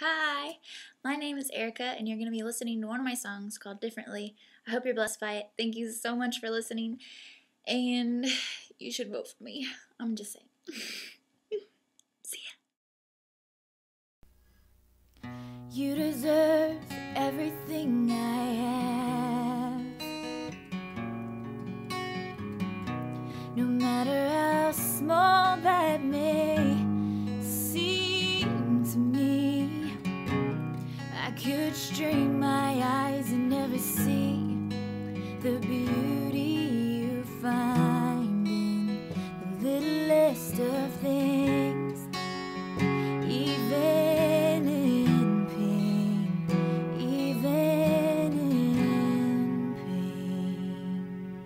Hi, my name is Erica, and you're going to be listening to one of my songs called Differently. I hope you're blessed by it. Thank you so much for listening, and you should vote for me. I'm just saying. See ya. You deserve everything I have, no matter how small that may seem to me. Could strain my eyes and never see the beauty you find in the littlest of things, even in pain, even in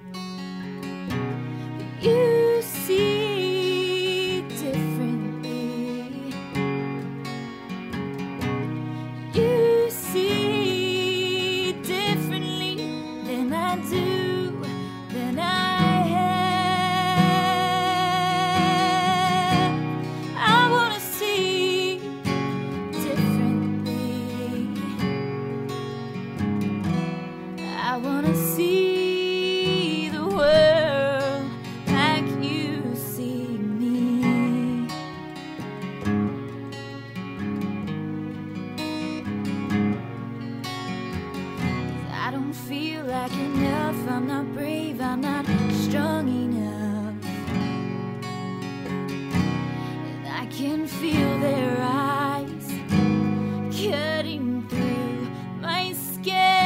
pain. But you see differently. I wanna see the world like you see me. I don't feel like enough, I'm not brave, I'm not strong enough. And I can feel their eyes cutting through my skin.